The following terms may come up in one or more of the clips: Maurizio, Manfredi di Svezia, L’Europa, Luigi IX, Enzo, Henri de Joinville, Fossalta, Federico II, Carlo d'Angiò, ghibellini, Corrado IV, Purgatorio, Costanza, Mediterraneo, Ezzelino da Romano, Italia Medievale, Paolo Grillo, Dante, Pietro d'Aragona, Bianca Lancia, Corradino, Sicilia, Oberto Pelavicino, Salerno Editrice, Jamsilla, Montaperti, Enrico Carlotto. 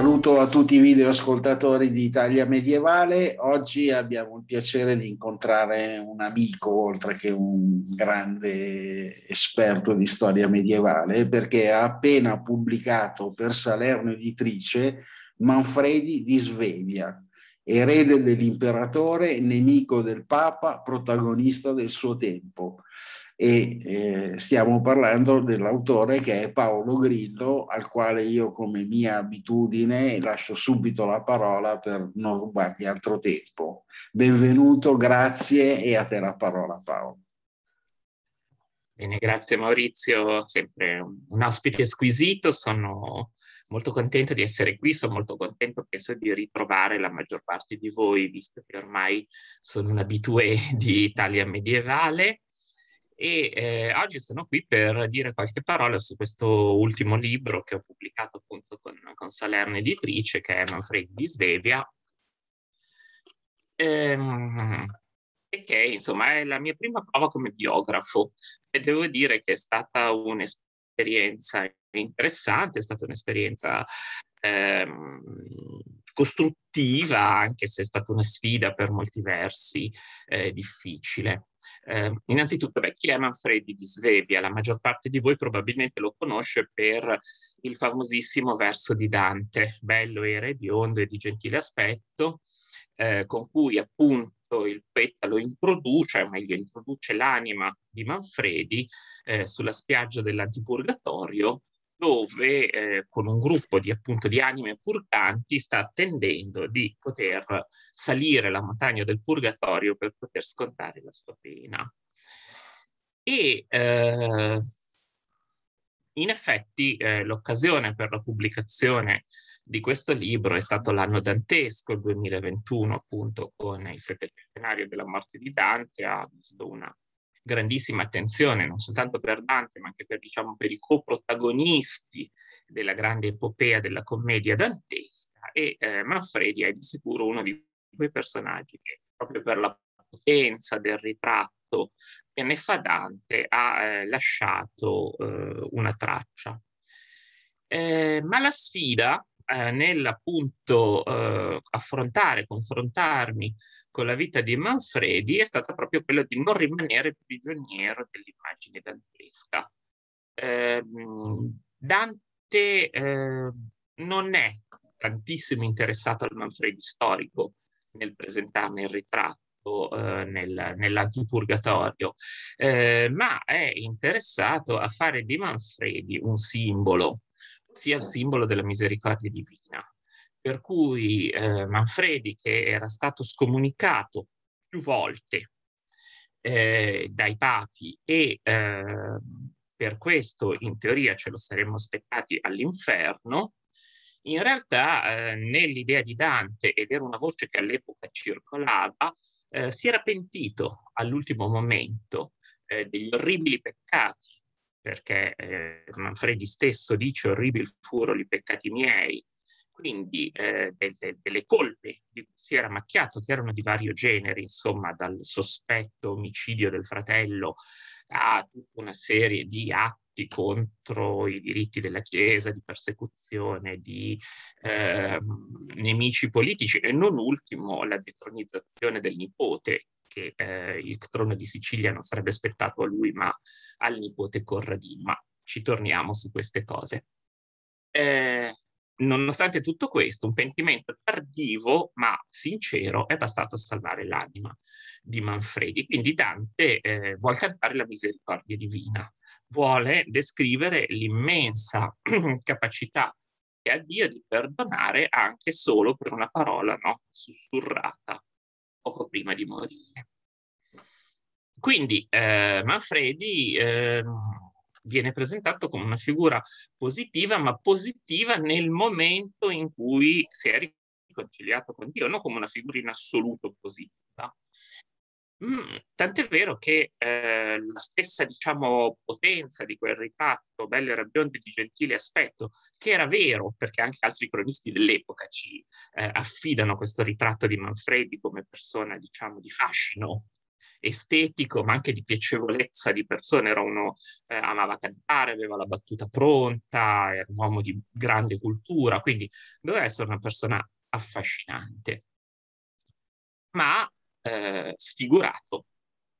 saluto a tutti i videoascoltatori di Italia Medievale. Oggi abbiamo il piacere di incontrare un amico, oltre che un grande esperto di storia medievale, perché ha appena pubblicato per Salerno Editrice Manfredi di Svezia, erede dell'imperatore, nemico del Papa, protagonista del suo tempo. E stiamo parlando dell'autore che è Paolo Grillo, al quale io, come mia abitudine, lascio subito la parola per non rubargli altro tempo. Benvenuto, grazie, e a te la parola, Paolo. Bene, grazie Maurizio, sempre un ospite squisito, sono molto contento di essere qui, sono molto contento, penso, di ritrovare la maggior parte di voi, visto che ormai sono un habitué di Italia Medievale. E oggi sono qui per dire qualche parola su questo ultimo libro che ho pubblicato appunto con Salerno Editrice, che è Manfredi di Svezia, e che insomma è la mia prima prova come biografo, e devo dire che è stata un'esperienza interessante, è stata un'esperienza costruttiva, anche se è stata una sfida per molti versi difficile. Innanzitutto, beh, chi è Manfredi di Svezia? La maggior parte di voi probabilmente lo conosce per il famosissimo verso di Dante, bello e rediondo e di gentile aspetto, con cui appunto il poeta lo introduce, o meglio introduce l'anima di Manfredi sulla spiaggia dell'antipurgatorio, dove con un gruppo di, appunto, di anime purganti sta attendendo di poter salire la montagna del purgatorio per poter scontare la sua pena. E in effetti l'occasione per la pubblicazione di questo libro è stato l'anno dantesco, il 2021, appunto, con il settecentenario della morte di Dante, ha visto una grandissima attenzione non soltanto per Dante, ma anche per, diciamo, per i coprotagonisti della grande epopea della commedia dantesca, e Manfredi è di sicuro uno di quei personaggi che, proprio per la potenza del ritratto che ne fa Dante, ha lasciato una traccia. Ma la sfida nell'appunto affrontare, confrontarmi con la vita di Manfredi è stata proprio quella di non rimanere prigioniero dell'immagine dantesca. Dante non è tantissimo interessato al Manfredi storico nel presentarne il ritratto nell'antipurgatorio, ma è interessato a fare di Manfredi un simbolo, ossia il simbolo della misericordia divina. Per cui Manfredi, che era stato scomunicato più volte dai papi e per questo in teoria ce lo saremmo aspettati all'inferno, in realtà nell'idea di Dante, ed era una voce che all'epoca circolava, si era pentito all'ultimo momento degli orribili peccati, perché Manfredi stesso dice orribili furono i peccati miei, quindi delle colpe di cui si era macchiato, che erano di vario genere, insomma, dal sospetto omicidio del fratello a tutta una serie di atti contro i diritti della Chiesa, di persecuzione, di nemici politici, e non ultimo la detronizzazione del nipote, che il trono di Sicilia non sarebbe spettato a lui, ma al nipote Corradino. Ma ci torniamo su queste cose. Nonostante tutto questo, un pentimento tardivo ma sincero è bastato a salvare l'anima di Manfredi. Quindi Dante vuole cantare la misericordia divina, vuole descrivere l'immensa capacità che ha Dio di perdonare anche solo per una parola, no, sussurrata poco prima di morire. Quindi Manfredi viene presentato come una figura positiva, ma positiva nel momento in cui si è riconciliato con Dio, non come una figura in assoluto positiva. Tant'è vero che la stessa, diciamo, potenza di quel ritratto, bello e rabbiondo di gentile aspetto, che era vero, perché anche altri cronisti dell'epoca ci affidano questo ritratto di Manfredi come persona, diciamo, di fascino estetico, ma anche di piacevolezza di persona. Era uno amava cantare, aveva la battuta pronta, era un uomo di grande cultura, quindi doveva essere una persona affascinante. Ma sfigurato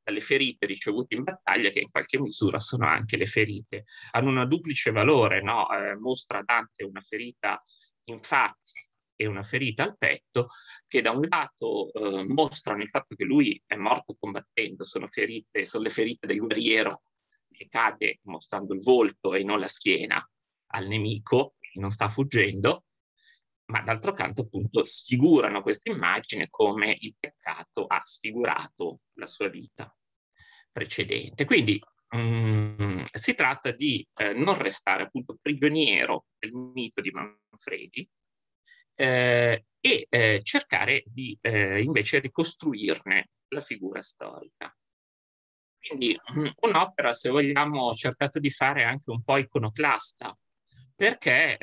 dalle ferite ricevute in battaglia, che in qualche misura sono anche le ferite. Hanno una duplice valore, no? Mostra Dante una ferita in faccia e una ferita al petto, che da un lato mostrano il fatto che lui è morto combattendo, sono le ferite del guerriero che cade mostrando il volto e non la schiena al nemico, che non sta fuggendo, ma d'altro canto appunto sfigurano questa immagine come il peccato ha sfigurato la sua vita precedente. Quindi si tratta di non restare appunto prigioniero del mito di Manfredi, e cercare di invece ricostruirne la figura storica. Quindi un'opera, se vogliamo, ho cercato di fare anche un po' iconoclasta, perché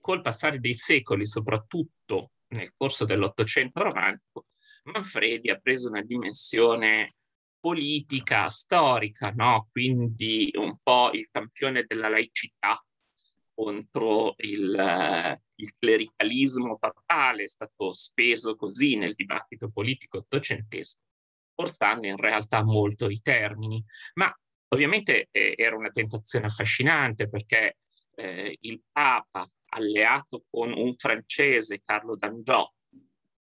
col passare dei secoli, soprattutto nel corso dell'Ottocento romantico, Manfredi ha preso una dimensione politica, storica, no? Quindi un po' il campione della laicità contro il clericalismo papale, è stato speso così nel dibattito politico ottocentesco, portando in realtà molto i termini. Ma ovviamente era una tentazione affascinante, perché il Papa, alleato con un francese, Carlo d'Angiò,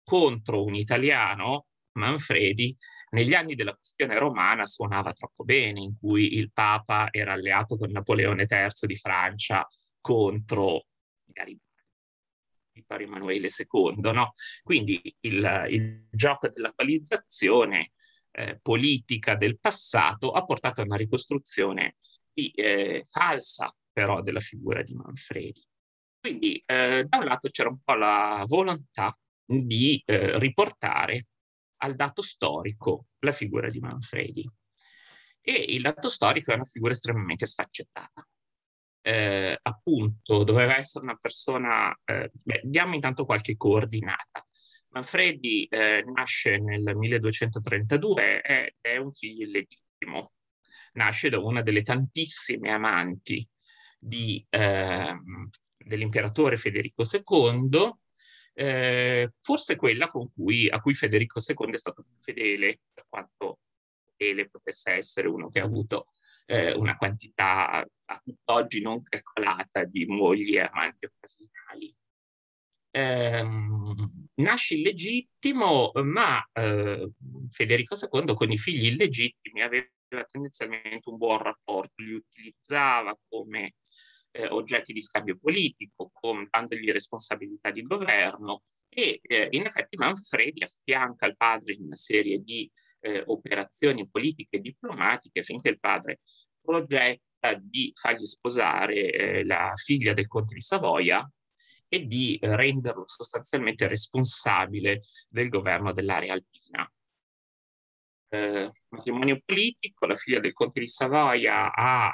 contro un italiano, Manfredi, negli anni della questione romana suonava troppo bene, in cui il Papa era alleato con Napoleone III di Francia contro Emanuele II, no? Quindi il gioco dell'attualizzazione politica del passato ha portato a una ricostruzione falsa però della figura di Manfredi. Quindi da un lato c'era un po' la volontà di riportare al dato storico la figura di Manfredi, e il dato storico è una figura estremamente sfaccettata. Appunto doveva essere una persona, diamo intanto qualche coordinata. Manfredi nasce nel 1232, è un figlio illegittimo, nasce da una delle tantissime amanti dell'imperatore Federico II, forse quella a cui Federico II è stato più fedele, per quanto fedele potesse essere uno che ha avuto una quantità a tutt'oggi non calcolata di mogli e amanti occasionali. Nasce illegittimo, ma Federico II con i figli illegittimi aveva tendenzialmente un buon rapporto, li utilizzava come oggetti di scambio politico, dandogli responsabilità di governo, e in effetti Manfredi affianca il padre in una serie di operazioni politiche e diplomatiche, finché il padre progetta di fargli sposare la figlia del conte di Savoia e di renderlo sostanzialmente responsabile del governo dell'area alpina. Matrimonio politico, la figlia del conte di Savoia ha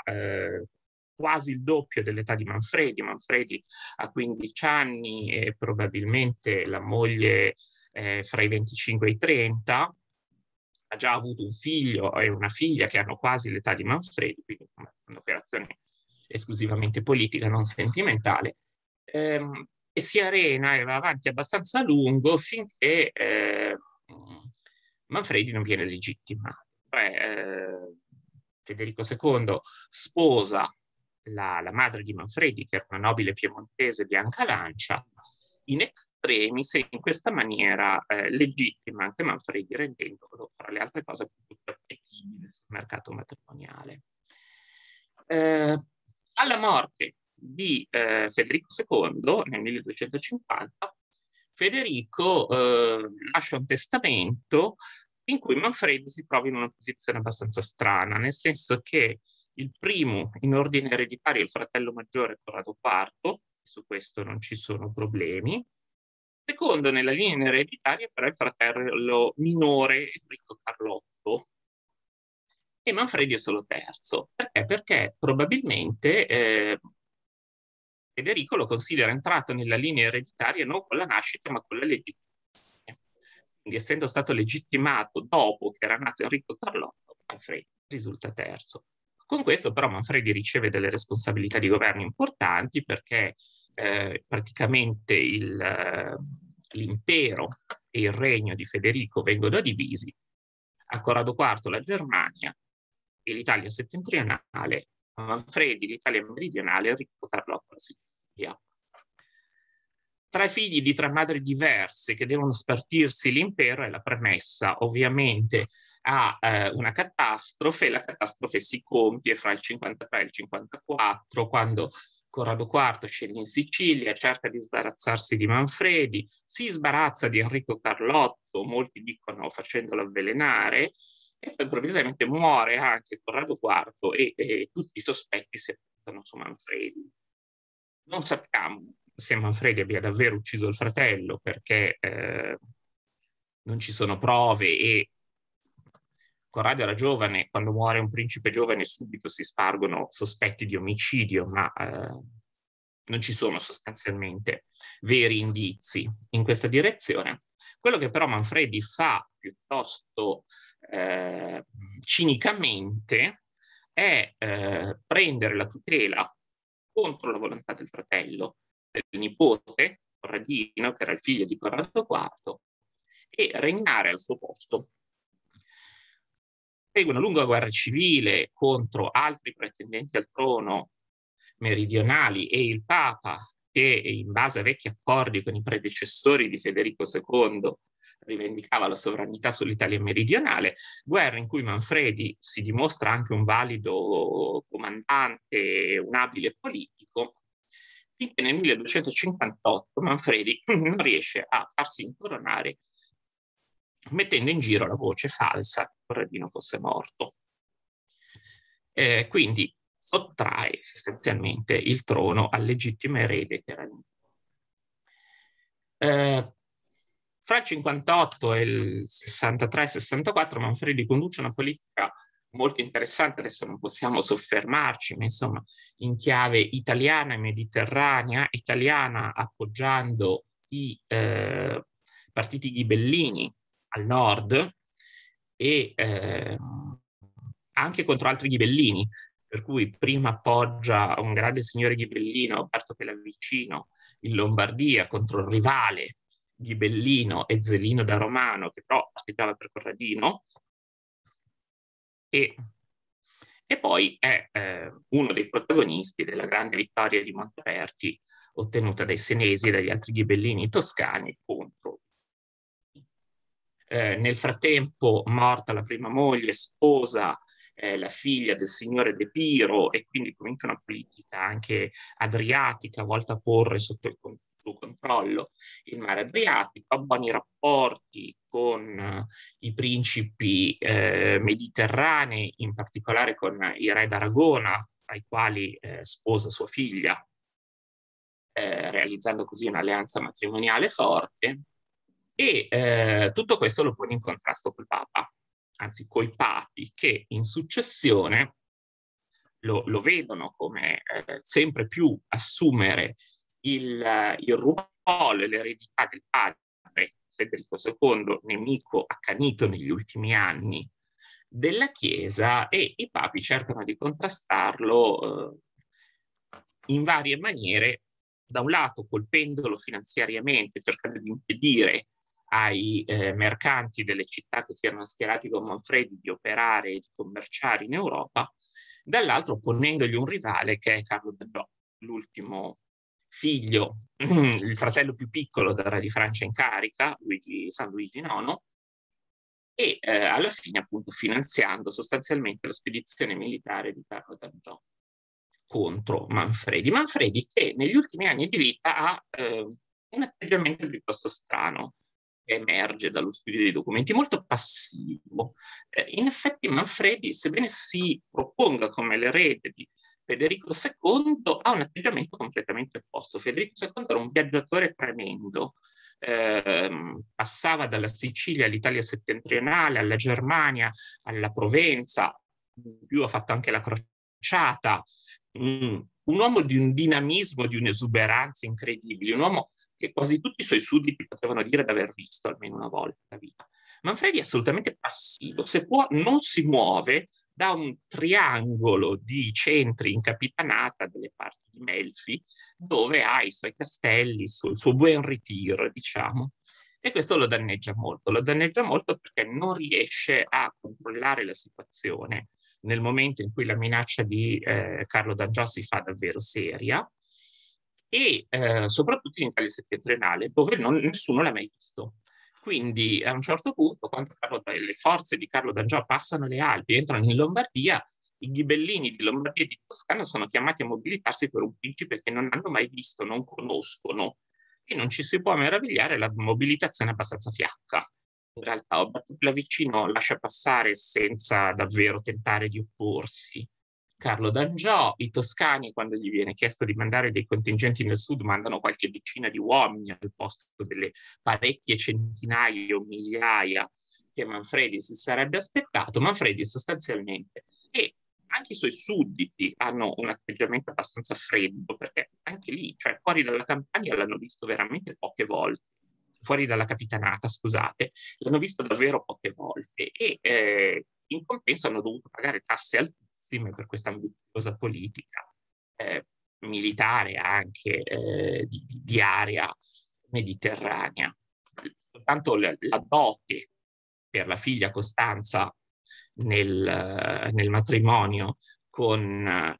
quasi il doppio dell'età di Manfredi. Manfredi ha 15 anni e probabilmente la moglie fra i 25 e i 30, ha già avuto un figlio e una figlia che hanno quasi l'età di Manfredi, quindi un'operazione esclusivamente politica, non sentimentale, e si arena e va avanti abbastanza a lungo finché Manfredi non viene legittimato. Federico II sposa la madre di Manfredi, che era una nobile piemontese, Bianca Lancia. In extremis, in questa maniera legittima anche Manfredi, rendendolo, tra le altre cose, più appetibile sul mercato matrimoniale. Alla morte di Federico II nel 1250, Federico lascia un testamento in cui Manfredi si trova in una posizione abbastanza strana, nel senso che il primo in ordine ereditario è il fratello maggiore Corrado IV, su questo non ci sono problemi. Secondo nella linea ereditaria però il fratello minore Enrico Carlotto, e Manfredi è solo terzo. Perché? Perché probabilmente Federico lo considera entrato nella linea ereditaria non con la nascita ma con la legittimazione. essendo stato legittimato dopo che era nato Enrico Carlotto, Manfredi risulta terzo. Con questo però Manfredi riceve delle responsabilità di governo importanti, perché praticamente l'impero e il regno di Federico vengono divisi, a Corrado IV la Germania e l'Italia settentrionale, a Manfredi l'Italia meridionale e Enrico Carlotto la Sicilia. Tre figli di tre madri diverse che devono spartirsi l'impero è la premessa ovviamente a una catastrofe. La catastrofe si compie fra il 53 e il 54, quando Corrado IV scende in Sicilia, cerca di sbarazzarsi di Manfredi, si sbarazza di Enrico Carlotto, molti dicono facendolo avvelenare, e poi improvvisamente muore anche Corrado IV e tutti i sospetti si puntano su Manfredi. Non sappiamo se Manfredi abbia davvero ucciso il fratello, perché non ci sono prove e Corrado era giovane, quando muore un principe giovane subito si spargono sospetti di omicidio, ma non ci sono sostanzialmente veri indizi in questa direzione. Quello che però Manfredi fa piuttosto cinicamente è prendere la tutela contro la volontà del fratello, del nipote Corradino, che era il figlio di Corrado IV, e regnare al suo posto. Segue una lunga guerra civile contro altri pretendenti al trono meridionali e il Papa, che in base a vecchi accordi con i predecessori di Federico II rivendicava la sovranità sull'Italia meridionale, guerra in cui Manfredi si dimostra anche un valido comandante, un abile politico, finché nel 1258 Manfredi non riesce a farsi incoronare, mettendo in giro la voce falsa che Corradino fosse morto. Quindi sottrae sostanzialmente il trono al legittimo erede che era lì. Fra il 58 e il 63-64 Manfredi conduce una politica molto interessante, adesso non possiamo soffermarci, ma insomma in chiave italiana e mediterranea, italiana appoggiando i partiti ghibellini al nord e anche contro altri ghibellini, per cui prima appoggia un grande signore ghibellino, Oberto Pelavicino, in Lombardia contro il rivale ghibellino Ezzelino da Romano, che però partecipava per Corradino, e poi è uno dei protagonisti della grande vittoria di Montaperti ottenuta dai senesi e dagli altri ghibellini toscani contro. Nel frattempo, morta la prima moglie, sposa la figlia del signore De Piro, e quindi comincia una politica anche adriatica, volta a porre sotto il suo controllo il mare Adriatico. Ha buoni rapporti con i principi mediterranei, in particolare con i re d'Aragona, ai quali sposa sua figlia, realizzando così un'alleanza matrimoniale forte. E tutto questo lo pone in contrasto col Papa, anzi coi papi, che in successione lo vedono come sempre più assumere il ruolo e l'eredità del padre Federico II, nemico accanito negli ultimi anni della Chiesa, e i papi cercano di contrastarlo in varie maniere, da un lato colpendolo finanziariamente, cercando di impedire ai mercanti delle città che si erano schierati con Manfredi di operare e di commerciare in Europa, dall'altro ponendogli un rivale che è Carlo d'Angiò, l'ultimo figlio, il fratello più piccolo del re di Francia in carica, San Luigi IX, e alla fine appunto finanziando sostanzialmente la spedizione militare di Carlo d'Angiò contro Manfredi. Manfredi che negli ultimi anni di vita ha un atteggiamento piuttosto strano, emerge dallo studio dei documenti, molto passivo. In effetti Manfredi, sebbene si proponga come l'erede di Federico II, ha un atteggiamento completamente opposto. Federico II era un viaggiatore tremendo, passava dalla Sicilia all'Italia settentrionale, alla Germania, alla Provenza, in più ha fatto anche la crociata, un uomo di un dinamismo, di un'esuberanza incredibile, un uomo che quasi tutti i suoi sudditi potevano dire di aver visto almeno una volta nella vita. Manfredi è assolutamente passivo, se può non si muove da un triangolo di centri in capitanata delle parti di Melfi, dove ha i suoi castelli, il suo buon ritiro, diciamo. E questo lo danneggia molto perché non riesce a controllare la situazione nel momento in cui la minaccia di Carlo d'Angiò si fa davvero seria, e soprattutto in Italia settentrionale, dove nessuno l'ha mai visto. Quindi a un certo punto, quando le forze di Carlo d'Angiò passano le Alpi, entrano in Lombardia, i ghibellini di Lombardia e di Toscana sono chiamati a mobilitarsi per un principe che non hanno mai visto, non conoscono, e non ci si può meravigliare, la mobilitazione è abbastanza fiacca. In realtà Oberto Pelavicino lascia passare senza davvero tentare di opporsi Carlo d'Angiò, i toscani quando gli viene chiesto di mandare dei contingenti nel sud mandano qualche decina di uomini al posto delle parecchie centinaia o migliaia che Manfredi si sarebbe aspettato. Manfredi sostanzialmente, e anche i suoi sudditi hanno un atteggiamento abbastanza freddo, perché anche lì, cioè fuori dalla campagna l'hanno visto veramente poche volte, fuori dalla capitanata, scusate, l'hanno visto davvero poche volte, e in compenso hanno dovuto pagare tasse altissime per questa ambiziosa politica militare anche di area mediterranea. Soltanto la dote per la figlia Costanza nel matrimonio con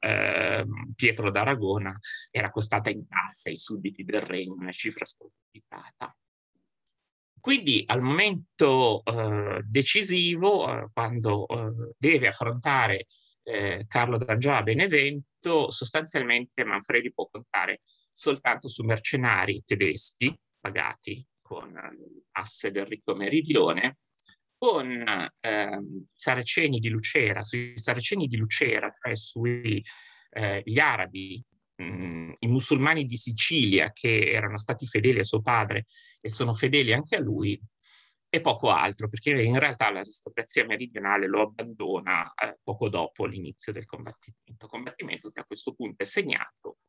Pietro d'Aragona era costata in tasse ai sudditi del regno, una cifra spropositata. Quindi al momento decisivo, quando deve affrontare Carlo d'Angiò a Benevento, sostanzialmente Manfredi può contare soltanto su mercenari tedeschi pagati con l'asse del ricco meridione, con saraceni di Lucera, sui saraceni di Lucera, cioè sui gli arabi, i musulmani di Sicilia che erano stati fedeli a suo padre e sono fedeli anche a lui, e poco altro, perché in realtà l'aristocrazia meridionale lo abbandona poco dopo l'inizio del combattimento, combattimento che a questo punto è segnato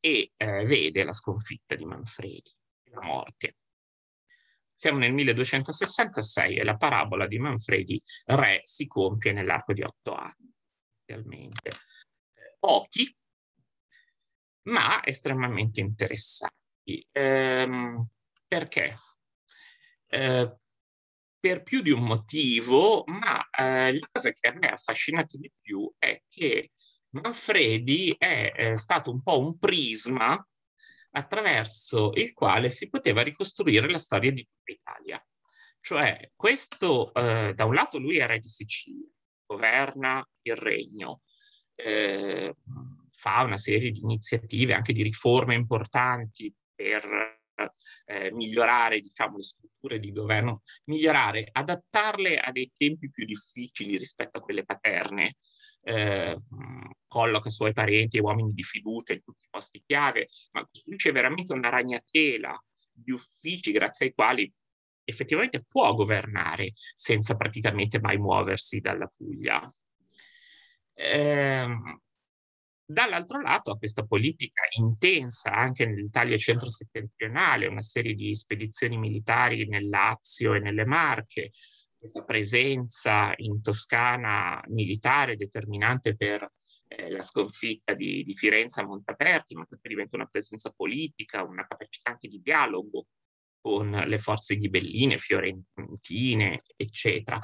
e vede la sconfitta di Manfredi, la morte. Siamo nel 1266 e la parabola di Manfredi re si compie nell'arco di 8 anni, realmente pochi ma estremamente interessanti. Perché? Per più di un motivo, ma la cosa che a me ha affascinato di più è che Manfredi è stato un po' un prisma attraverso il quale si poteva ricostruire la storia di tutta Italia. Cioè, questo, da un lato lui è re di Sicilia, governa il regno, fa una serie di iniziative, anche di riforme importanti per migliorare, diciamo, le strutture di governo, migliorare, adattarle a dei tempi più difficili rispetto a quelle paterne. Colloca i suoi parenti e uomini di fiducia in tutti i posti chiave, ma costruisce veramente una ragnatela di uffici grazie ai quali effettivamente può governare senza praticamente mai muoversi dalla Puglia. Dall'altro lato, a questa politica intensa anche nell'Italia centro-settentrionale, una serie di spedizioni militari nel Lazio e nelle Marche, questa presenza in Toscana militare determinante per la sconfitta di Firenze a Montaperti, ma che diventa una presenza politica, una capacità anche di dialogo con le forze ghibelline, fiorentine, eccetera.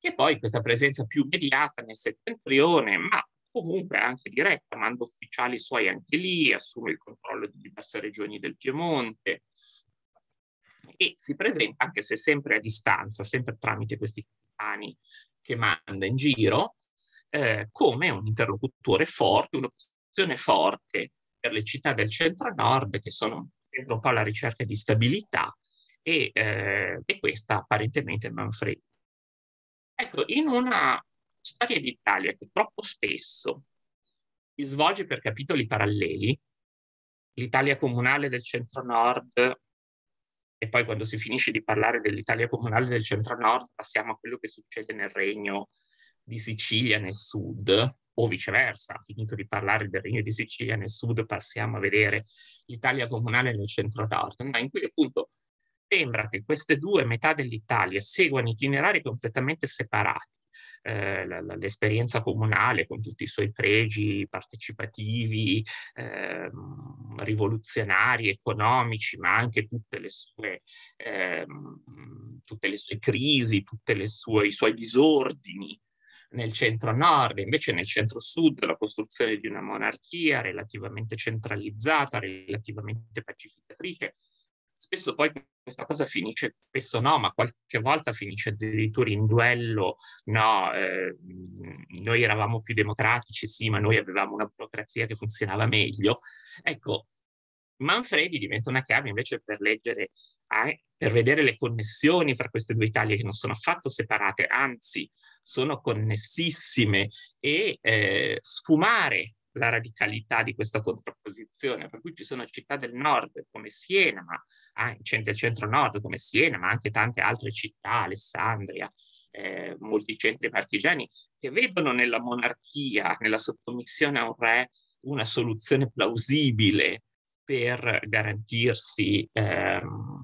E poi questa presenza più mediata nel settentrione, ma comunque anche diretta, manda ufficiali suoi anche lì, assume il controllo di diverse regioni del Piemonte e si presenta, anche se sempre a distanza, sempre tramite questi capitani che manda in giro, come un interlocutore forte, un'opzione forte per le città del centro-nord che sono sempre un po' alla ricerca di stabilità, e questa apparentemente Manfredi. Ecco, in una storia d'Italia che troppo spesso si svolge per capitoli paralleli, l'Italia comunale del centro-nord, e poi quando si finisce di parlare dell'Italia comunale del centro-nord passiamo a quello che succede nel regno di Sicilia nel sud, o viceversa, finito di parlare del Regno di Sicilia nel sud, passiamo a vedere l'Italia comunale nel centro-nord, ma in cui appunto sembra che queste due metà dell'Italia seguano itinerari completamente separati. L'esperienza comunale con tutti i suoi pregi partecipativi, rivoluzionari, economici, ma anche tutte le sue crisi, i suoi disordini nel centro-nord, invece nel centro-sud la costruzione di una monarchia relativamente centralizzata, relativamente pacificatrice. Spesso poi questa cosa finisce, spesso no, ma qualche volta finisce addirittura in duello, no, noi eravamo più democratici, sì, ma noi avevamo una burocrazia che funzionava meglio. Ecco, Manfredi diventa una chiave invece per leggere, per vedere le connessioni fra queste due Italie che non sono affatto separate, anzi sono connessissime, e sfumare la radicalità di questa contrapposizione, per cui ci sono città del nord come Siena, del centro-nord come Siena, ma anche tante altre città, Alessandria, molti centri marchigiani, che vedono nella monarchia, nella sottomissione a un re, una soluzione plausibile per garantirsi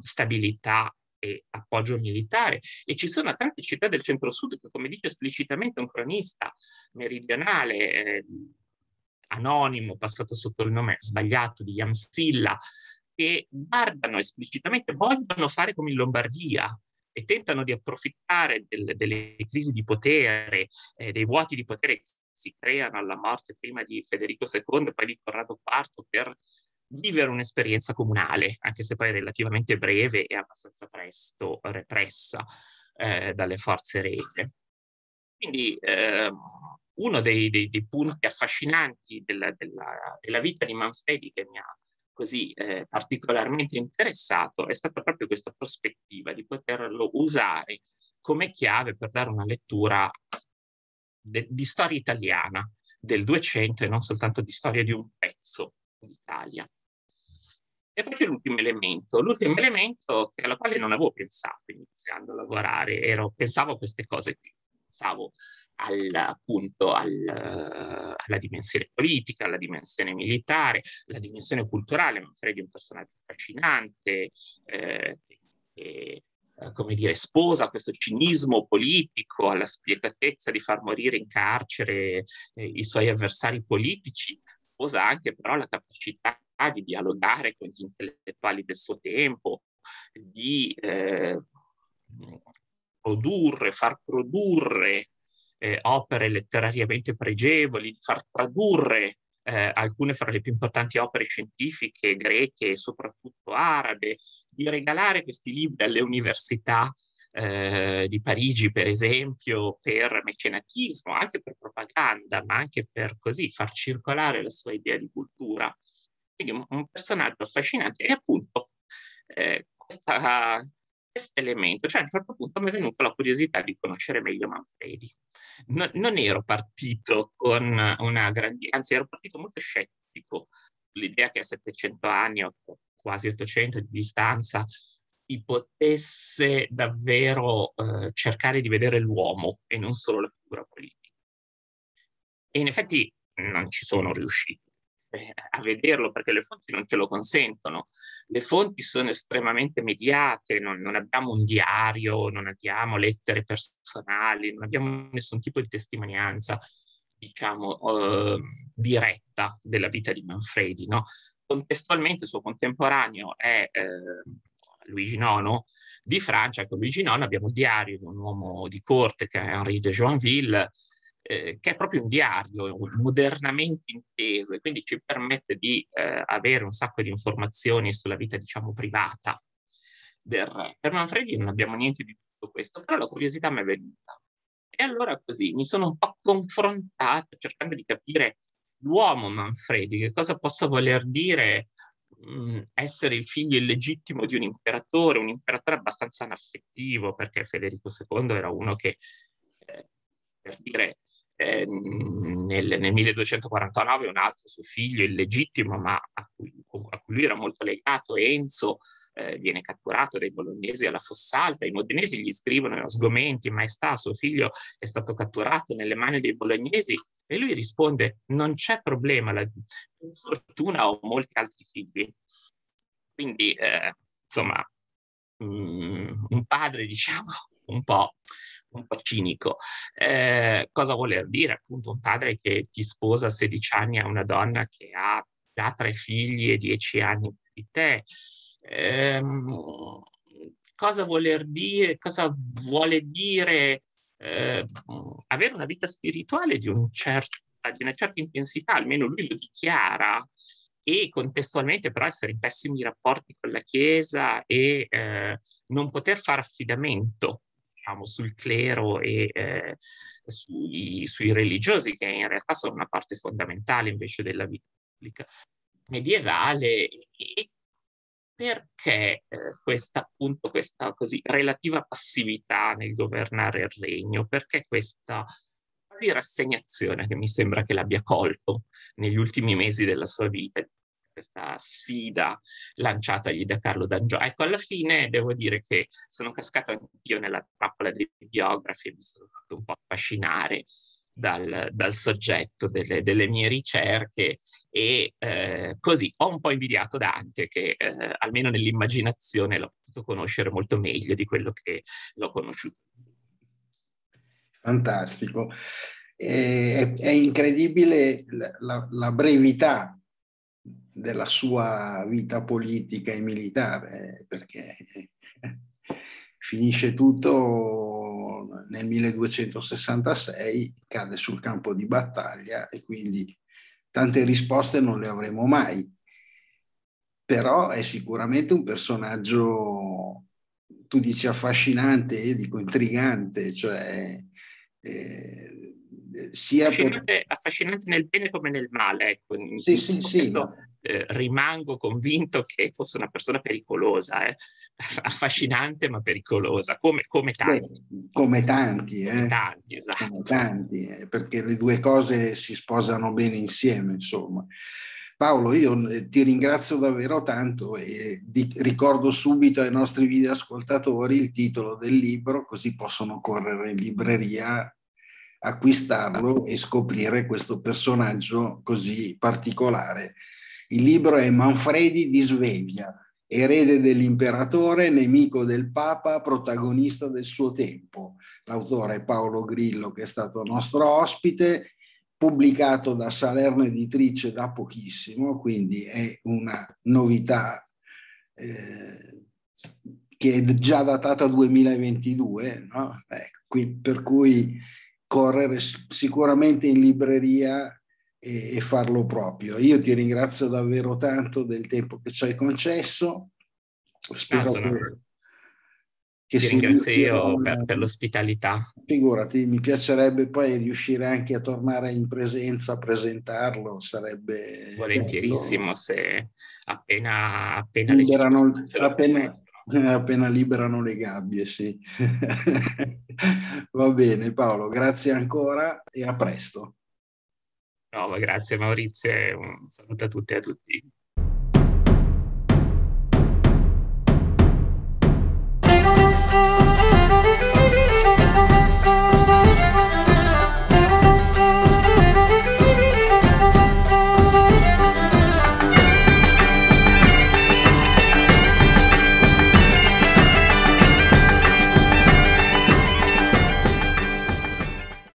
stabilità e appoggio militare. E ci sono tante città del centro-sud che, come dice esplicitamente un cronista meridionale, anonimo, passato sotto il nome sbagliato di Jamsilla, che guardano esplicitamente, vogliono fare come in Lombardia e tentano di approfittare delle crisi di potere, dei vuoti di potere che si creano alla morte prima di Federico II e poi di Corrado IV, per vivere un'esperienza comunale, anche se poi relativamente breve e abbastanza presto repressa dalle forze regie. Quindi uno dei punti affascinanti della vita di Manfredi, che mi ha così particolarmente interessato, è stata proprio questa prospettiva di poterlo usare come chiave per dare una lettura di storia italiana del 200 e non soltanto di storia di un pezzo d'Italia. E poi c'è l'ultimo elemento alla quale non avevo pensato iniziando a lavorare, pensavo a queste cose qui. Pensavo alla dimensione politica, alla dimensione militare, alla dimensione culturale. Manfredi è un personaggio affascinante, che come dire, sposa questo cinismo politico, alla spietatezza di far morire in carcere i suoi avversari politici, sposa anche però la capacità di dialogare con gli intellettuali del suo tempo, di far produrre opere letterariamente pregevoli, far tradurre alcune fra le più importanti opere scientifiche greche e soprattutto arabe, di regalare questi libri alle università di Parigi, per esempio, per mecenatismo, anche per propaganda, ma anche per così far circolare la sua idea di cultura. Quindi un personaggio affascinante, e appunto questo elemento, cioè a un certo punto mi è venuta la curiosità di conoscere meglio Manfredi. Non ero partito con una grande, anzi ero partito molto scettico sull'idea che a 700 anni o quasi 800 di distanza si potesse davvero cercare di vedere l'uomo e non solo la figura politica. E in effetti non ci sono riuscito a vederlo, perché le fonti non ce lo consentono. Le fonti sono estremamente mediate, non abbiamo un diario, non abbiamo lettere personali, non abbiamo nessun tipo di testimonianza, diciamo, diretta della vita di Manfredi, no? Contestualmente il suo contemporaneo è Luigi IX di Francia. Con Luigi IX abbiamo il diario di un uomo di corte, che è Henri de Joinville, che è proprio un diario modernamente inteso, e quindi ci permette di avere un sacco di informazioni sulla vita, diciamo, privata del re. Per Manfredi non abbiamo niente di tutto questo, però la curiosità mi è venuta. E allora così mi sono un po' confrontato, cercando di capire l'uomo Manfredi, che cosa possa voler dire essere il figlio illegittimo di un imperatore abbastanza anaffettivo, perché Federico II era uno che, per dire, nel 1249 un altro suo figlio illegittimo, ma a cui lui era molto legato, Enzo, viene catturato dai bolognesi alla Fossalta, i modenesi gli scrivono sgomenti, maestà, suo figlio è stato catturato nelle mani dei bolognesi, e lui risponde: non c'è problema, per fortuna ho molti altri figli. Quindi, insomma, un padre, diciamo, un po' cinico. Cosa voler dire? Appunto, un padre che ti sposa a 16 anni a una donna che ha già 3 figli e 10 anni di te. Cosa vuole dire avere una vita spirituale di una certa intensità, almeno lui lo dichiara, e contestualmente però essere in pessimi rapporti con la Chiesa e non poter fare affidamento, diciamo, sul clero e sui religiosi, che in realtà sono una parte fondamentale invece della vita pubblica medievale. E perché questa così relativa passività nel governare il regno? Perché questa quasi rassegnazione che mi sembra che l'abbia colto negli ultimi mesi della sua vita, questa sfida lanciatagli da Carlo d'Angiò? Ecco, alla fine devo dire che sono cascato anch'io nella trappola dei biografi e mi sono fatto un po' affascinare dal soggetto delle mie ricerche, e così ho un po' invidiato Dante, che almeno nell'immaginazione l'ho potuto conoscere molto meglio di quello che l'ho conosciuto. Fantastico. È incredibile la brevità della sua vita politica e militare, perché finisce tutto nel 1266, cade sul campo di battaglia, e quindi tante risposte non le avremo mai. Però è sicuramente un personaggio, tu dici affascinante, io dico intrigante, cioè sia affascinante nel bene come nel male. Ecco. Rimango convinto che fosse una persona pericolosa, affascinante ma pericolosa, come tanti. Beh, come tanti, esatto. Come tanti, perché le due cose si sposano bene insieme, insomma. Paolo, io ti ringrazio davvero tanto e ricordo subito ai nostri videoascoltatori il titolo del libro, così possono correre in libreria, acquistarlo e scoprire questo personaggio così particolare. Il libro è Manfredi di Svezia, erede dell'imperatore, nemico del Papa, protagonista del suo tempo. L'autore è Paolo Grillo, che è stato nostro ospite, pubblicato da Salerno Editrice da pochissimo, quindi è una novità che è già datata 2022, no? Ecco, per cui correre sicuramente in libreria e farlo proprio. Io ti ringrazio davvero tanto del tempo che ci hai concesso. Spero che ti ringrazio io per l'ospitalità. Figurati, mi piacerebbe poi riuscire anche a tornare in presenza a presentarlo, sarebbe volentierissimo, bello. Se appena liberano le gabbie, sì. Va bene Paolo, grazie ancora e a presto. No, grazie Maurizio, un saluto a tutte e a tutti.